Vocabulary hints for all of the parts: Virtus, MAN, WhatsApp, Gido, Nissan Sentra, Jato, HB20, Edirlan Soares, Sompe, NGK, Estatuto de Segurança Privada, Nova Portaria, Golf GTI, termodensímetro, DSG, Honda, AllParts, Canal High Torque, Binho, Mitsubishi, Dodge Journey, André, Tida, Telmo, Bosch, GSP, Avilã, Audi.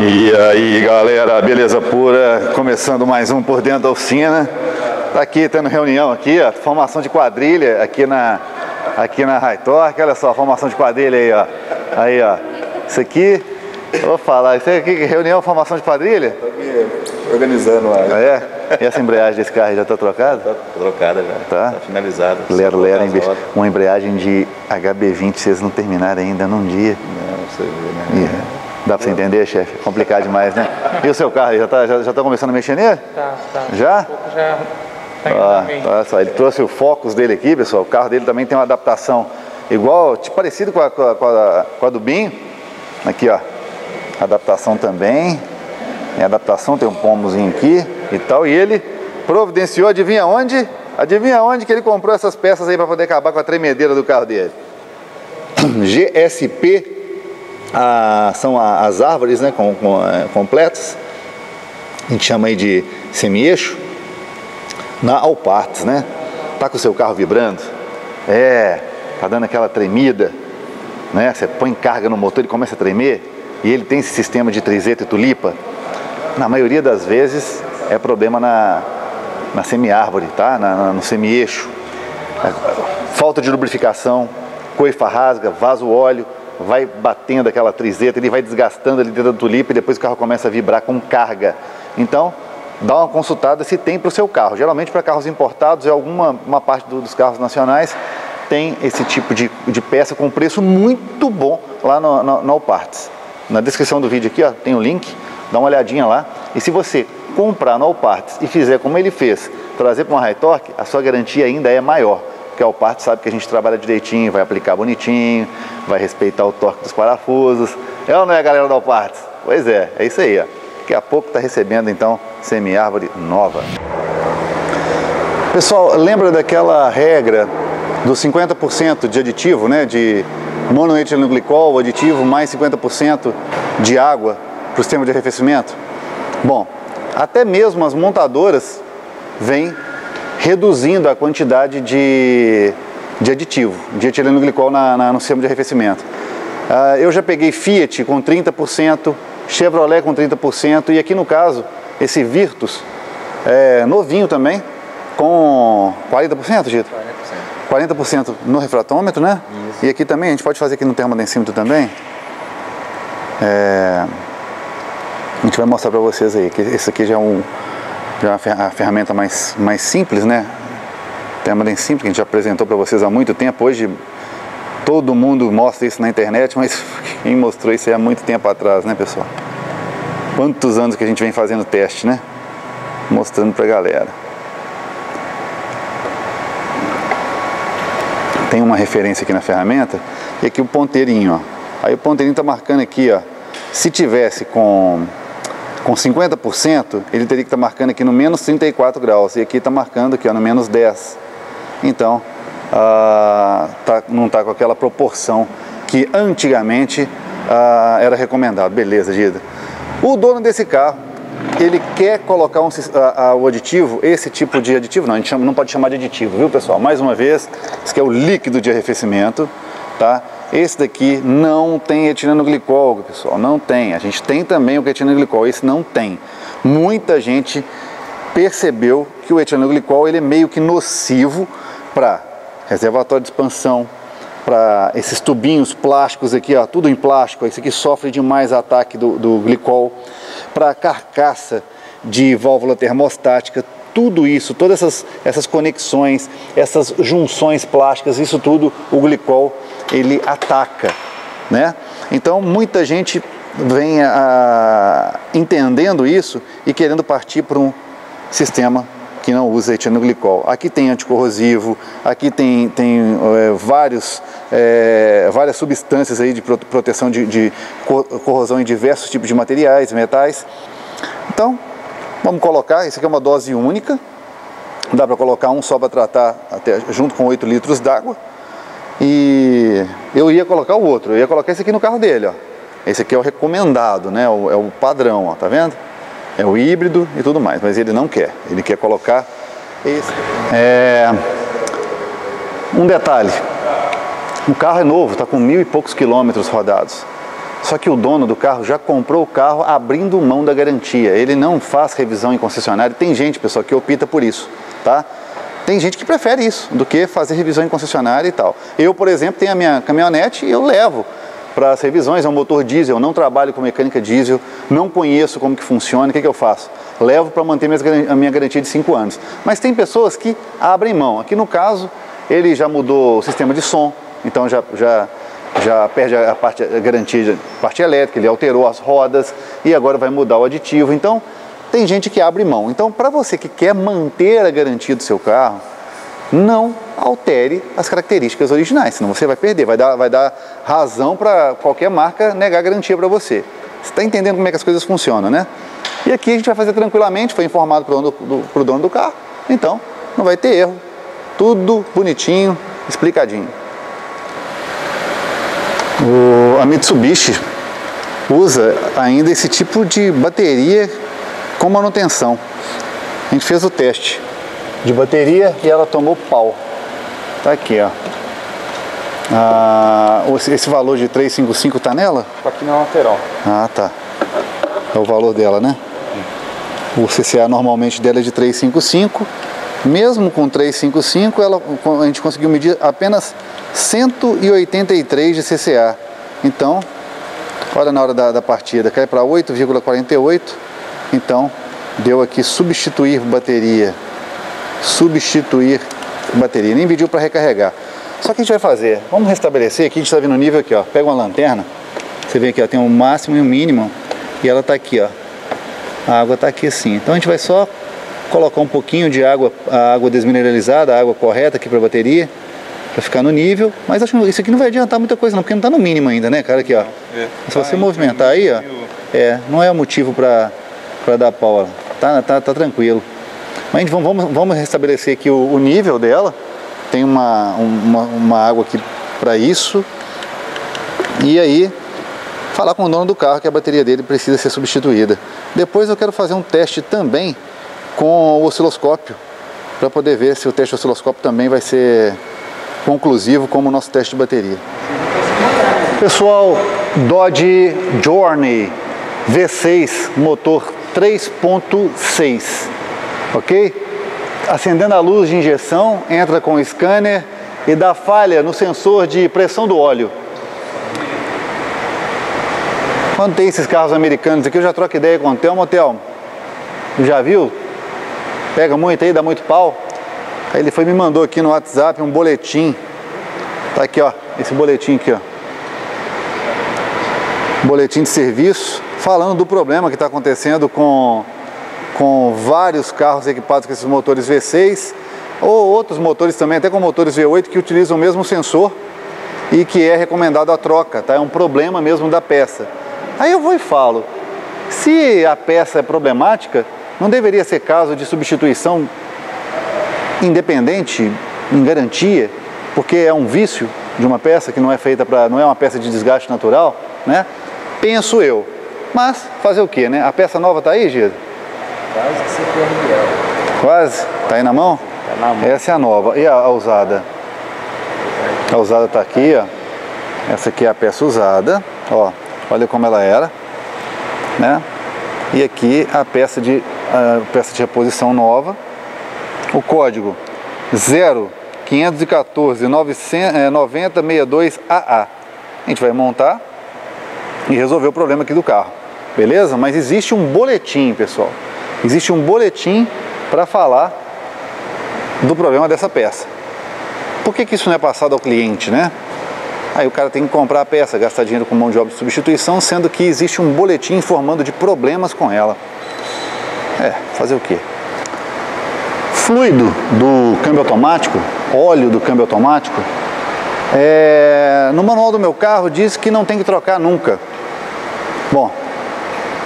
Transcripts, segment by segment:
E aí galera, beleza pura, começando mais um Por Dentro da Oficina. Tá aqui tendo reunião aqui, ó, formação de quadrilha aqui na High Torque. Olha só, formação de quadrilha aí, ó. Aí, ó. Isso aqui, vou falar, isso aqui reunião, formação de quadrilha? Tô aqui organizando lá. Ah, é? E essa embreagem desse carro já tá trocada? Tá trocada já, tá finalizada. Lero, lero, uma embreagem de HB20, vocês não terminaram ainda num dia. Não, você vê, né? Yeah. Dá pra você entender, chefe? Complicado demais, né? E o seu carro, já tá começando a mexer nele? Tá. Já? Um pouco já tá indo. Olha só, ele trouxe o Focus dele aqui, pessoal. O carro dele também tem uma adaptação igual, tipo, parecido com a do Binho. Aqui, ó. Adaptação também. Tem adaptação, tem um pombozinho aqui e tal. E ele providenciou, adivinha onde? Adivinha onde que ele comprou essas peças aí pra poder acabar com a tremedeira do carro dele? GSP. São as árvores, né, completas, a gente chama aí de semi-eixo, na AllParts, né? Tá com o seu carro vibrando? É, tá dando aquela tremida, né? Você põe carga no motor e começa a tremer, e ele tem esse sistema de triseto e tulipa. Na maioria das vezes é problema na semi-árvore, tá? No semi-eixo. Falta de lubrificação, coifa rasga, vaza o óleo, vai batendo aquela triseta, ele vai desgastando ali dentro do tulipa e depois o carro começa a vibrar com carga. Então, dá uma consultada se tem para o seu carro. Geralmente para carros importados e uma parte dos carros nacionais tem esse tipo de peça com preço muito bom lá no AllParts. Na descrição do vídeo aqui, ó, tem o link, dá uma olhadinha lá. E se você comprar no AllParts e fizer como ele fez, trazer para uma High Torque, a sua garantia ainda é maior. Porque a AllParts sabe que a gente trabalha direitinho, vai aplicar bonitinho, vai respeitar o torque dos parafusos. É ou não é, galera da AllParts? Pois é, é isso aí, ó. Daqui a pouco tá recebendo, então, semi-árvore nova. Pessoal, lembra daquela regra dos 50% de aditivo, né? De monoetilenglicol, aditivo mais 50% de água para o sistema de arrefecimento? Bom, até mesmo as montadoras vêm reduzindo a quantidade de aditivo, de etilenoglicol no sistema de arrefecimento. Eu já peguei Fiat com 30%, Chevrolet com 30%, e aqui no caso, esse Virtus, novinho também, com 40%, Gido? 40%. 40% no refratômetro, né? Isso. E aqui também, a gente pode fazer aqui no termodensímetro também. A gente vai mostrar para vocês aí, que esse aqui já é a ferramenta mais simples, né? Termodensímetro, que a gente já apresentou para vocês há muito tempo. Hoje todo mundo mostra isso na internet, mas quem mostrou isso aí há muito tempo atrás, né, pessoal? Quantos anos que a gente vem fazendo teste, né? Mostrando pra galera. Tem uma referência aqui na ferramenta e aqui o ponteirinho, ó. Aí o ponteirinho tá marcando aqui, ó. Se tivesse com 50%, ele teria que estar marcando aqui no menos 34 graus. E aqui está marcando aqui, ó, no menos 10. Então, não está com aquela proporção que antigamente era recomendado. Beleza, Gido. O dono desse carro, ele quer colocar o aditivo, esse tipo de aditivo. Não, a gente não pode chamar de aditivo, viu, pessoal? Mais uma vez, isso aqui é o líquido de arrefecimento, tá? Esse daqui não tem etilenoglicol, pessoal, não tem. A gente tem também o etilenoglicol, esse não tem. Muita gente percebeu que o etilenoglicol ele é meio que nocivo para reservatório de expansão, para esses tubinhos plásticos aqui, ó, tudo em plástico. Esse aqui sofre demais ataque do glicol, para carcaça de válvula termostática. Tudo isso, todas essas conexões, essas junções plásticas, isso tudo, o glicol, ele ataca, né? Então, muita gente vem entendendo isso e querendo partir para um sistema que não usa etilenoglicol. Aqui tem anticorrosivo, aqui várias substâncias aí de proteção de corrosão em diversos tipos de materiais, metais. Então, vamos colocar, isso aqui é uma dose única, dá para colocar um só para tratar até, junto com 8 litros d'água. E eu ia colocar o outro, eu ia colocar esse aqui no carro dele, ó. Esse aqui é o recomendado, né? É o padrão, ó, tá vendo? É o híbrido e tudo mais, mas ele não quer, ele quer colocar esse. Um detalhe, o carro é novo, tá com 1000 e poucos quilômetros rodados. Só que o dono do carro já comprou o carro abrindo mão da garantia. Ele não faz revisão em concessionária. Tem gente, pessoal, que opta por isso, tá? Tem gente que prefere isso do que fazer revisão em concessionária e tal. Eu, por exemplo, tenho a minha caminhonete e eu levo para as revisões. É um motor diesel, eu não trabalho com mecânica diesel, não conheço como que funciona. O que que eu faço? Levo para manter a minha garantia de 5 anos. Mas tem pessoas que abrem mão. Aqui no caso, ele já mudou o sistema de som, então já perde a parte garantia, a parte elétrica, ele alterou as rodas e agora vai mudar o aditivo. Então, tem gente que abre mão. Então, para você que quer manter a garantia do seu carro, não altere as características originais, senão você vai perder, vai dar razão para qualquer marca negar a garantia para você. Você está entendendo como é que as coisas funcionam, né? E aqui a gente vai fazer tranquilamente, foi informado para o dono do carro, então não vai ter erro. Tudo bonitinho, explicadinho. A Mitsubishi usa ainda esse tipo de bateria com manutenção. A gente fez o teste de bateria e ela tomou pau. Tá aqui, ó. Esse valor de 355 tá nela? Aqui na lateral. Ah, tá. É o valor dela, né? O CCA normalmente dela é de 355. Mesmo com 355, a gente conseguiu medir apenas 183 de CCA. Então, olha na hora da partida, cai para 8,48. Então, deu aqui substituir bateria. Substituir bateria. Nem pediu para recarregar. Só que a gente vai fazer, vamos restabelecer aqui, a gente está vendo o nível aqui, ó. Pega uma lanterna, você vê aqui, ó, tem um máximo e um mínimo. E ela está aqui, ó. A água está aqui assim. Então a gente vai só colocar um pouquinho de água, a água desmineralizada, a água correta aqui para a bateria, para ficar no nível. Mas acho que isso aqui não vai adiantar muita coisa não, porque não está no mínimo ainda, né, cara? Aqui, ó. É. Se você movimentar aí, ó, não é motivo para dar pau, ó. Tá tranquilo. Mas vamos restabelecer aqui o nível dela. Tem uma água aqui para isso. E aí, falar com o dono do carro que a bateria dele precisa ser substituída. Depois eu quero fazer um teste também com o osciloscópio, para poder ver se o teste do osciloscópio também vai ser conclusivo como o nosso teste de bateria. Pessoal, Dodge Journey V6, motor 3.6, ok? Acendendo a luz de injeção, entra com o scanner e dá falha no sensor de pressão do óleo. Quando tem esses carros americanos aqui, eu já troco ideia com o Telmo. Telmo, já viu? Pega muito aí, dá muito pau. Aí ele me mandou aqui no WhatsApp um boletim. Tá aqui, ó, esse boletim aqui, ó. Boletim de serviço, falando do problema que está acontecendo com vários carros equipados com esses motores V6 ou outros motores também, até com motores V8 que utilizam o mesmo sensor e que é recomendado a troca, tá? É um problema mesmo da peça. Aí eu vou e falo, se a peça é problemática, não deveria ser caso de substituição independente, em garantia, porque é um vício de uma peça que não é feita para, não é uma peça de desgaste natural, né? Penso eu. Mas fazer o que, né? A peça nova tá aí, Gido? Quase que você perde ela. Quase? Tá aí na mão? Tá na mão. Essa é a nova. E a usada? A usada tá aqui, ó. Essa aqui é a peça usada, ó. Olha como ela era, né? E aqui a peça de reposição nova. O código 051499062AA. A gente vai montar e resolver o problema aqui do carro, beleza? Mas existe um boletim, pessoal. Existe um boletim para falar do problema dessa peça. Por que que isso não é passado ao cliente, né? Aí o cara tem que comprar a peça, gastar dinheiro com mão de obra de substituição, sendo que existe um boletim informando de problemas com ela. É, fazer o quê? Fluido do câmbio automático, óleo do câmbio automático, no manual do meu carro diz que não tem que trocar nunca. Bom,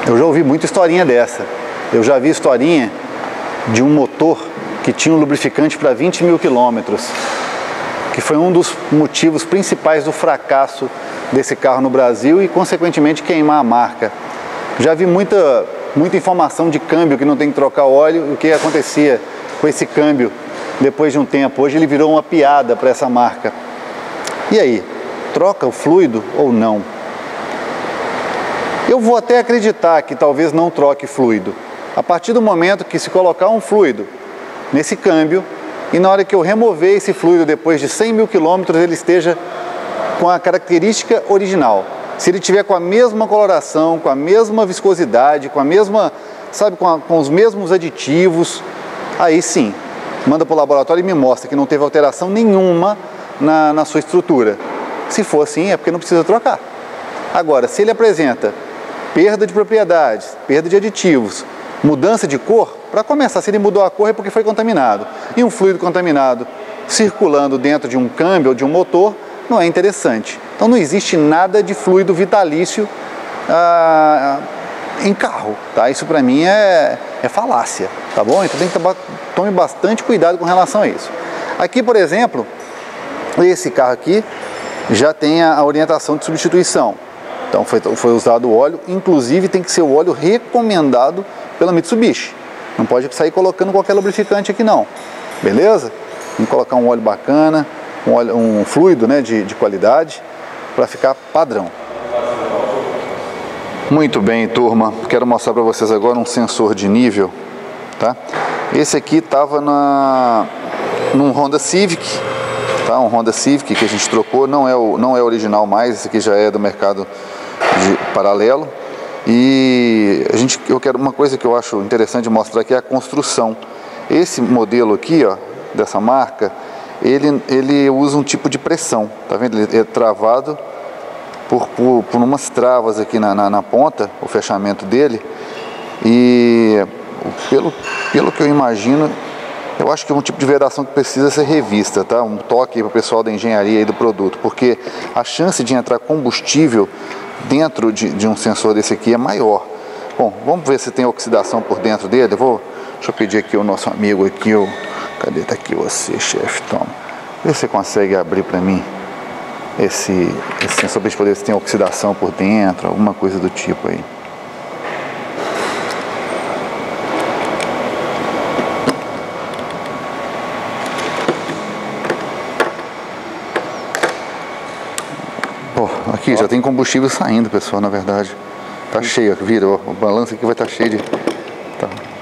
eu já ouvi muita historinha dessa. Eu já vi historinha de um motor que tinha um lubrificante para 20 mil quilômetros, que foi um dos motivos principais do fracasso desse carro no Brasil e, consequentemente, queimar a marca. Já vi muita informação de câmbio que não tem que trocar óleo, o que acontecia com esse câmbio depois de um tempo. Hoje ele virou uma piada para essa marca. E aí, troca o fluido ou não? Eu vou até acreditar que talvez não troque fluido. A partir do momento que se colocar um fluido nesse câmbio e na hora que eu remover esse fluido depois de 100 mil quilômetros ele esteja com a característica original. Se ele tiver com a mesma coloração, com a mesma viscosidade, com a mesma, sabe, com os mesmos aditivos, aí sim, manda para o laboratório e me mostra que não teve alteração nenhuma na sua estrutura. Se for assim, é porque não precisa trocar. Agora, se ele apresenta perda de propriedades, perda de aditivos, mudança de cor, para começar, se ele mudou a cor é porque foi contaminado. E um fluido contaminado circulando dentro de um câmbio ou de um motor não é interessante. Então não existe nada de fluido vitalício em carro, tá? Isso para mim é falácia, tá bom? Então tem que tome bastante cuidado com relação a isso. Aqui, por exemplo, esse carro aqui já tem a orientação de substituição. Então foi usado o óleo, inclusive tem que ser o óleo recomendado pela Mitsubishi. Não pode sair colocando qualquer lubrificante aqui não, beleza? Tem que colocar um óleo bacana, um fluido, né, de qualidade, para ficar padrão. Muito bem, turma, quero mostrar para vocês agora um sensor de nível, tá? Esse aqui estava num Honda Civic, tá? Um Honda Civic que a gente trocou, não é original mais, esse aqui já é do mercado de paralelo. E uma coisa que eu acho interessante mostrar aqui é a construção. Esse modelo aqui, ó, dessa marca, ele usa um tipo de pressão, tá vendo? Ele é travado por umas travas aqui na ponta, o fechamento dele. E pelo que eu imagino, eu acho que é um tipo de vedação que precisa ser revista, tá? Um toque para o pessoal da engenharia e do produto, porque a chance de entrar combustível dentro de um sensor desse aqui é maior. Bom, vamos ver se tem oxidação por dentro dele. Deixa eu pedir aqui o nosso amigo aqui, cadê? Tá aqui você, chefe, toma. Vê se você consegue abrir para mim esse sensor para poder ver se tem oxidação por dentro, alguma coisa do tipo aí. Aqui já tem combustível saindo, pessoal, na verdade. Tá cheio, vira, ó, o balanço aqui vai estar cheio de...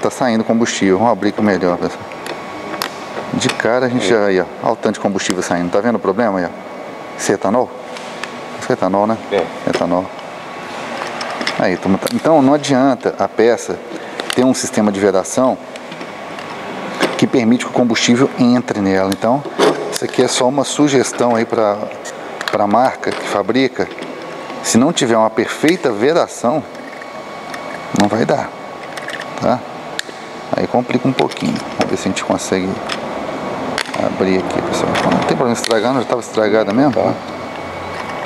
Tá saindo combustível, vamos abrir com o melhor, pessoal. De cara a gente já... Aí, ó, olha o tanto de combustível saindo, tá vendo o problema aí, ó? Esse é etanol? Esse é etanol, né? É. Etanol. Aí, então não adianta a peça ter um sistema de vedação que permite que o combustível entre nela. Então, isso aqui é só uma sugestão aí para a marca que fabrica. Se não tiver uma perfeita vedação, não vai dar, tá? Aí complica um pouquinho. Vamos ver se a gente consegue abrir aqui, pessoal. Não tem problema estragar, não, já estava estragada mesmo, tá?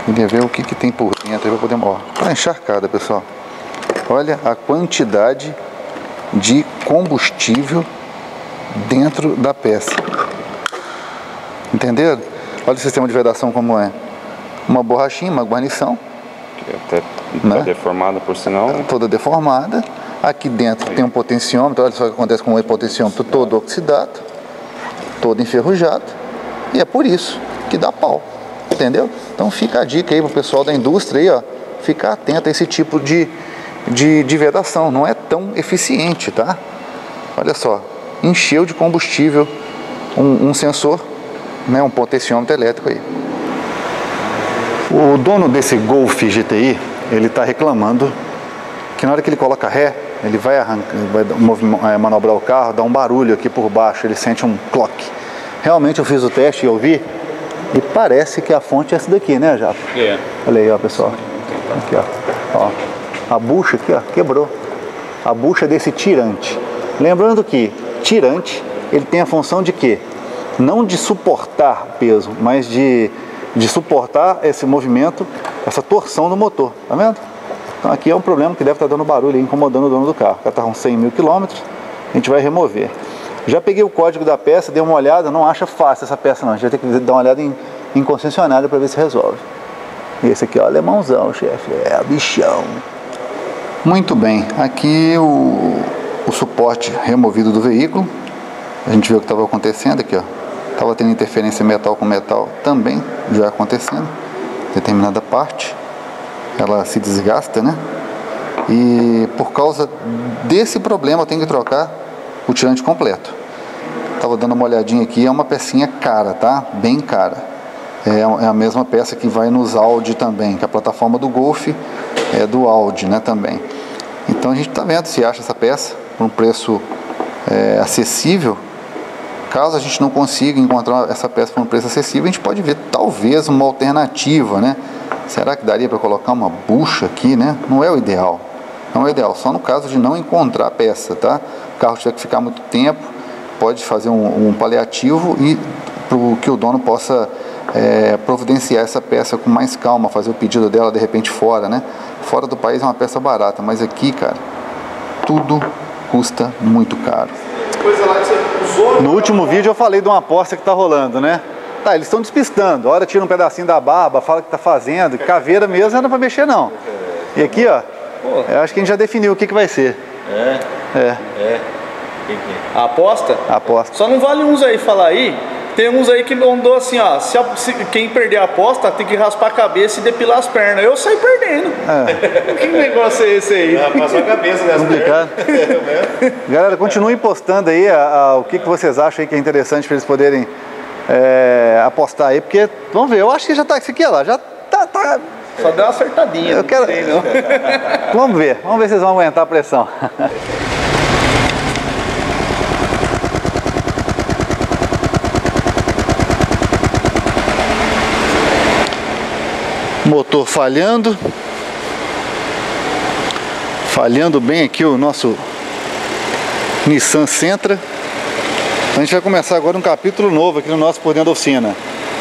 Queria ver o que tem por dentro para poder... Ó, tá encharcada, pessoal. Olha a quantidade de combustível dentro da peça. Entenderam? Olha o sistema de vedação como é. Uma borrachinha, uma guarnição. Até né? Tá deformada por sinal. Né? Toda deformada. Aqui dentro tem um potenciômetro. Olha só o que acontece com o potenciômetro todo oxidado. Todo enferrujado. E é por isso que dá pau. Entendeu? Então fica a dica aí pro pessoal da indústria aí, ó. Ficar atento a esse tipo de vedação. Não é tão eficiente, tá? Olha só. Encheu de combustível um sensor, né, um potenciômetro elétrico aí. O dono desse Golf GTI, ele está reclamando que na hora que ele coloca ré, ele vai arrancar, vai manobrar o carro, dá um barulho aqui por baixo, ele sente um clock. Realmente eu fiz o teste e eu vi, e parece que a fonte é essa daqui, né, Jato? É. Olha aí, ó, pessoal. Aqui, ó. A bucha aqui, ó, quebrou. A bucha desse tirante. Lembrando que tirante, ele tem a função de quê? Não de suportar peso, mas de suportar esse movimento, essa torção do motor, tá vendo? Então aqui é um problema que deve estar dando barulho, incomodando o dono do carro. O carro está com 100 mil quilômetros, a gente vai remover. Já peguei o código da peça, dei uma olhada, não acha fácil essa peça não, a gente vai ter que dar uma olhada em concessionária para ver se resolve. E esse aqui, ó, alemãozão, chefe, é bichão. Muito bem, aqui o suporte removido do veículo, a gente viu o que estava acontecendo aqui, ó. Estava tendo interferência metal com metal também, já acontecendo. Determinada parte, ela se desgasta, né? E por causa desse problema eu tenho que trocar o tirante completo. Estava dando uma olhadinha aqui, é uma pecinha cara, tá? Bem cara. É a mesma peça que vai nos Audi também, que a plataforma do Golf é do Audi, né, também. Então a gente está vendo se acha essa peça por um preço acessível. Caso a gente não consiga encontrar essa peça por um preço acessível, a gente pode ver talvez uma alternativa, né? Será que daria para colocar uma bucha aqui, né? Não é o ideal, não é o ideal, só no caso de não encontrar a peça, tá? O carro tiver que ficar muito tempo, pode fazer um paliativo e pro que o dono possa providenciar essa peça com mais calma, fazer o pedido dela de repente fora, né? Fora do país é uma peça barata, mas aqui, cara, tudo custa muito caro. No último vídeo eu falei de uma aposta que tá rolando, né? Tá, eles estão despistando, a hora tira um pedacinho da barba, fala que tá fazendo, caveira mesmo não dá pra mexer não. E aqui, ó, eu acho que a gente já definiu o que vai ser. A aposta? A aposta. Só não vale uns aí falar aí. Tem uns aí que andou assim, ó. Se quem perder a aposta tem que raspar a cabeça e depilar as pernas. Eu saí perdendo. É. Que negócio é esse aí? Ah, passou a cabeça dessa perna. Galera, continuem postando aí o que vocês acham aí que é interessante para eles poderem apostar aí, porque vamos ver. Eu acho que já tá isso aqui, ó, já tá. Só deu uma acertadinha. Eu quero. Sei, não. Vamos ver se vocês vão aguentar a pressão. Motor falhando bem aqui o nosso Nissan Sentra. A gente vai começar agora um capítulo novo aqui no nosso Por Dentro da Oficina.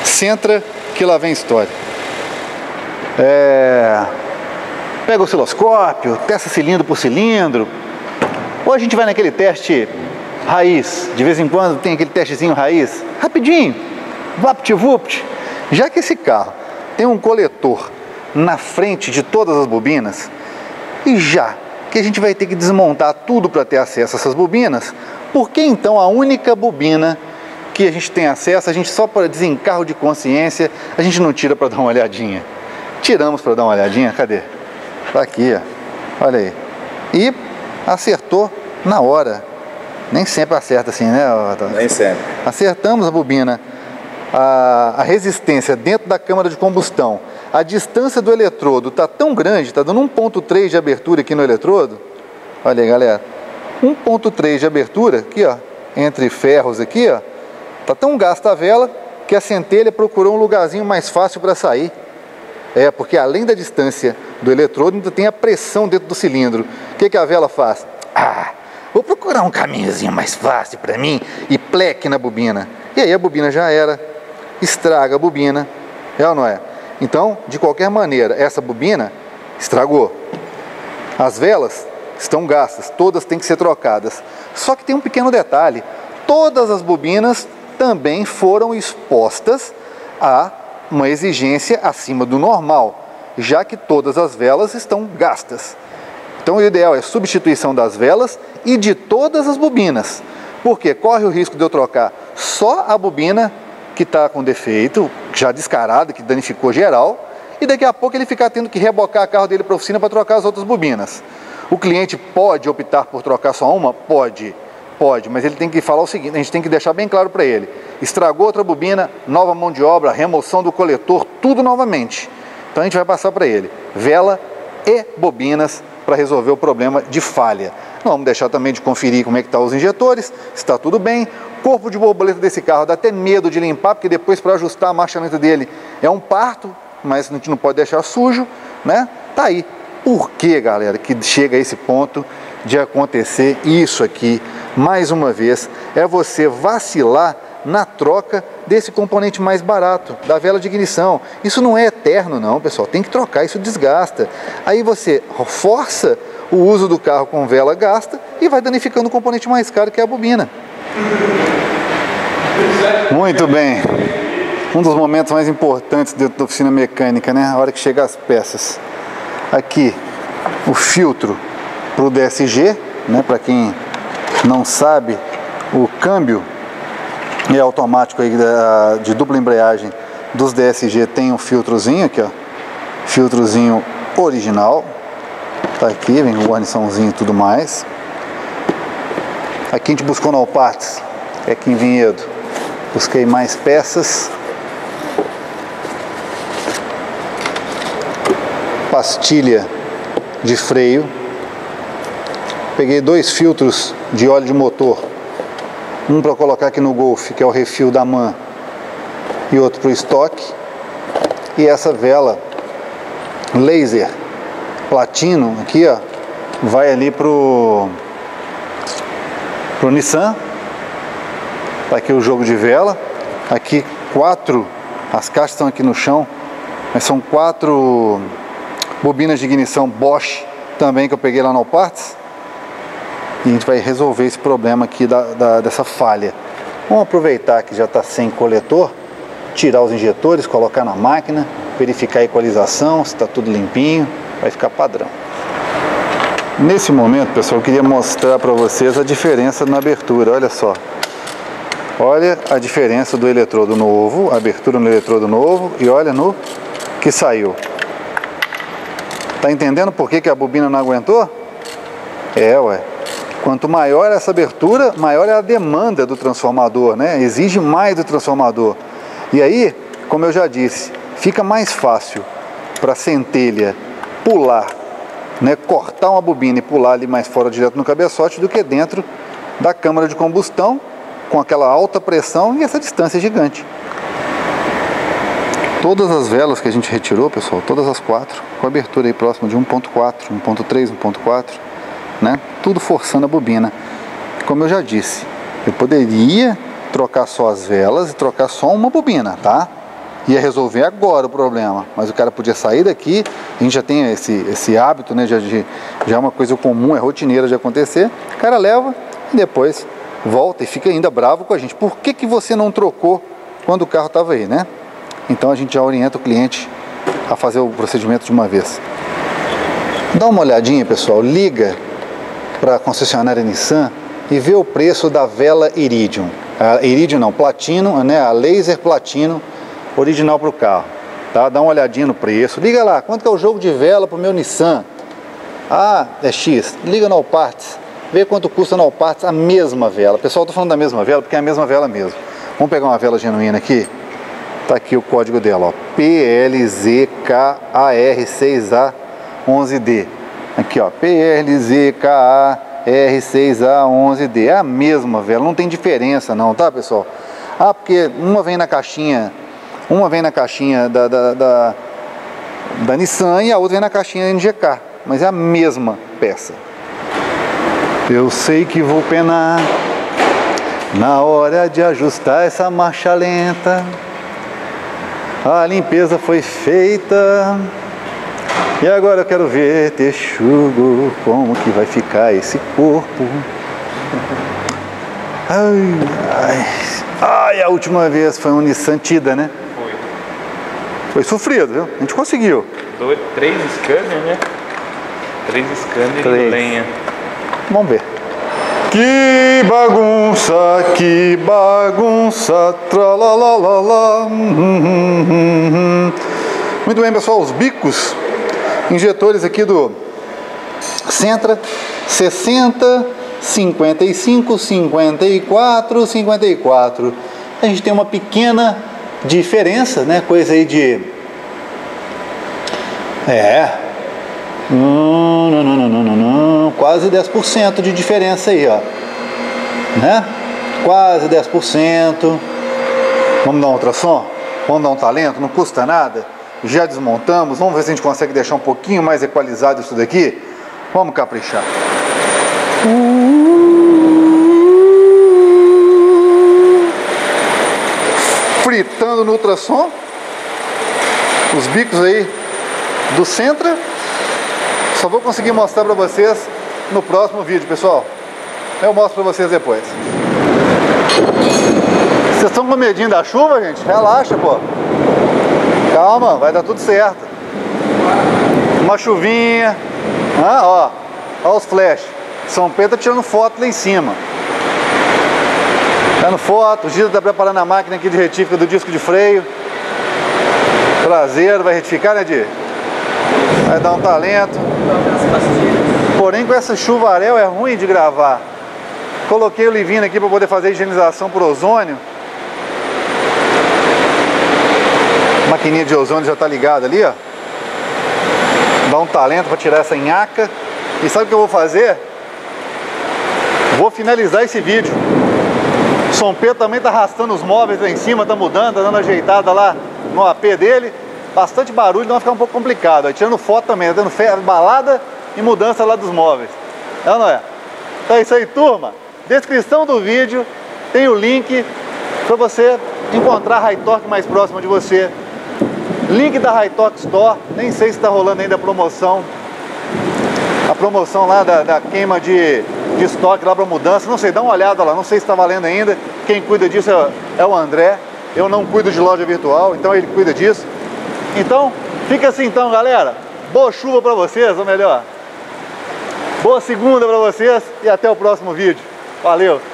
Sentra, que lá vem história. Pega o osciloscópio, testa cilindro por cilindro. Hoje a gente vai naquele teste raiz. De vez em quando tem aquele testezinho raiz. Rapidinho, vapt-vupt. Já que esse carro tem um coletor na frente de todas as bobinas, e já que a gente vai ter que desmontar tudo para ter acesso a essas bobinas, por que então a única bobina que a gente tem acesso, a gente só para desencargo de consciência, a gente não tira para dar uma olhadinha? Tiramos para dar uma olhadinha, cadê? Tá aqui, ó. Olha aí. E acertou na hora. Nem sempre acerta assim, né? Nem sempre. Acertamos a bobina. A resistência dentro da câmara de combustão, a distância do eletrodo está tão grande, está dando 1.3 de abertura aqui no eletrodo. Olha aí, galera, 1.3 de abertura aqui, ó, entre ferros aqui, ó. Tá tão gasta a vela que a centelha procurou um lugarzinho mais fácil para sair. Porque além da distância do eletrodo ainda tem a pressão dentro do cilindro. O que a vela faz? Vou procurar um caminhozinho mais fácil para mim e pleque na bobina. E aí a bobina já era. Estraga a bobina, é ou não é? Então, de qualquer maneira, essa bobina estragou. As velas estão gastas, todas têm que ser trocadas. Só que tem um pequeno detalhe: todas as bobinas também foram expostas a uma exigência acima do normal, já que todas as velas estão gastas. Então o ideal é a substituição das velas e de todas as bobinas, porque corre o risco de eu trocar só a bobina que está com defeito, já descarado, que danificou geral, e daqui a pouco ele ficar tendo que rebocar o carro dele para a oficina para trocar as outras bobinas. O cliente pode optar por trocar só uma? Pode, mas ele tem que falar o seguinte, a gente tem que deixar bem claro para ele: estragou outra bobina, nova mão de obra, remoção do coletor, tudo novamente. Então a gente vai passar para ele vela e bobinas para resolver o problema de falha. Nós vamos deixar também de conferir como é que estão os injetores, está tudo bem. Corpo de borboleta desse carro dá até medo de limpar, porque depois para ajustar a marcha lenta dele é um parto, mas a gente não pode deixar sujo, né? Tá aí. Por que, galera, que chega a esse ponto de acontecer isso aqui? Mais uma vez, é você vacilar na troca desse componente mais barato, da vela de ignição. Isso não é eterno não, pessoal, tem que trocar, isso desgasta. Aí você força o uso do carro com vela gasta e vai danificando o componente mais caro, que é a bobina. Muito bem, um dos momentos mais importantes dentro da oficina mecânica, né? A hora que chega as peças. Aqui, o filtro para o DSG, né? Para quem não sabe, o câmbio é automático aí de dupla embreagem dos DSG, tem um filtrozinho aqui, ó, filtrozinho original. Tá aqui, vem o guarniçãozinho e tudo mais. Aqui a gente buscou na AllParts, é aqui em Vinhedo. Busquei mais peças. Pastilha de freio. Peguei dois filtros de óleo de motor. Um para colocar aqui no Golf, que é o refil da MAN. E outro para o estoque. E essa vela laser platino aqui, ó, vai ali pro Nissan. Tá aqui o jogo de vela. Aqui quatro, as caixas estão aqui no chão, mas são quatro bobinas de ignição Bosch também que eu peguei lá no AllParts. E a gente vai resolver esse problema aqui dessa falha. Vamos aproveitar que já está sem coletor, tirar os injetores, colocar na máquina, verificar a equalização, se está tudo limpinho, vai ficar padrão. Nesse momento, pessoal, eu queria mostrar para vocês a diferença na abertura, olha só. Olha a diferença do eletrodo novo, a abertura no eletrodo novo, e olha no que saiu. Tá entendendo por que a bobina não aguentou? É, ué. Quanto maior essa abertura, maior é a demanda do transformador, né? Exige mais do transformador. E aí, como eu já disse, fica mais fácil para a centelha pular, né, cortar uma bobina e pular ali mais fora direto no cabeçote do que dentro da câmara de combustão, com aquela alta pressão e essa distância gigante. Todas as velas que a gente retirou, pessoal, todas as quatro, com a abertura aí próxima de 1.4, 1.3, 1.4, né, tudo forçando a bobina. Como eu já disse, eu poderia trocar só as velas e trocar só uma bobina, tá? Ia resolver agora o problema, mas o cara podia sair daqui. A gente já tem esse hábito, né? Já é uma coisa comum, é rotineira de acontecer. O cara leva e depois volta e fica ainda bravo com a gente. Por que você não trocou quando o carro estava aí, né? Então a gente já orienta o cliente a fazer o procedimento de uma vez. Dá uma olhadinha, pessoal, liga para a concessionária Nissan e vê o preço da vela Iridium. A Iridium não, Platino, né? A Laser Platino original para o carro, tá? Dá uma olhadinha no preço, liga lá, quanto que é o jogo de vela para o meu Nissan? Ah, é X, liga no AllParts, vê quanto custa no AllParts a mesma vela. Pessoal, tô falando da mesma vela porque é a mesma vela mesmo. Vamos pegar uma vela genuína aqui, tá aqui o código dela, ó, PLZKAR6A11D, aqui ó, PLZKAR6A11D, é a mesma vela, não tem diferença não, tá pessoal? Ah, porque uma vem na caixinha da Nissan e a outra vem na caixinha NGK, mas é a mesma peça. Eu sei que vou penar na hora de ajustar essa marcha lenta. A limpeza foi feita e agora eu quero ver, texugo, como que vai ficar esse corpo. Ai, ai. Ai, a última vez foi um Nissan Tida, né? Foi sofrido, viu? A gente conseguiu. Três scanners, né? Três scanners de lenha. Vamos ver. Que bagunça, tralalala. Muito bem, pessoal, os bicos, injetores aqui do Sentra, 60... 55, 54, 54. A gente tem uma pequena diferença, né? Coisa aí de... Quase 10% de diferença aí, ó. Né? Quase 10%. Vamos dar um ultrassom? Vamos dar um talento? Não custa nada? Já desmontamos. Vamos ver se a gente consegue deixar um pouquinho mais equalizado isso daqui. Vamos caprichar. Fritando no ultrassom os bicos aí do Sentra. Só vou conseguir mostrar pra vocês no próximo vídeo, pessoal. Eu mostro pra vocês depois. Vocês estão com medinho da chuva, gente? Relaxa, pô. Calma, vai dar tudo certo. Uma chuvinha. Ah, ó, ó os flash. Sompe tá tirando foto lá em cima. Tirando foto, o Gido tá preparando a máquina aqui de retífica do disco de freio. Traseiro, vai retificar, né, Di? vai dar um talento. Porém, com essa chuvarel é ruim de gravar. Coloquei o livino aqui para poder fazer a higienização por ozônio. A maquininha de ozônio já tá ligada ali, ó. Dá um talento para tirar essa nhaca. E sabe o que eu vou fazer? Vou finalizar esse vídeo. O Sompe também tá arrastando os móveis lá em cima, tá mudando, tá dando ajeitada lá no AP dele. Bastante barulho, então vai ficar um pouco complicado. Aí, tirando foto também, tá dando balada e mudança lá dos móveis. É ou não é? Então é isso aí, turma. Descrição do vídeo tem o link para você encontrar a High Torque mais próxima de você. Link da High Torque Store. Nem sei se está rolando ainda a promoção. A promoção lá da queima de estoque lá para mudança. Não sei, dá uma olhada lá. Não sei se está valendo ainda. Quem cuida disso é o André. Eu não cuido de loja virtual, então ele cuida disso. Então, fica assim então, galera. Boa chuva para vocês, ou melhor, boa segunda para vocês e até o próximo vídeo. Valeu!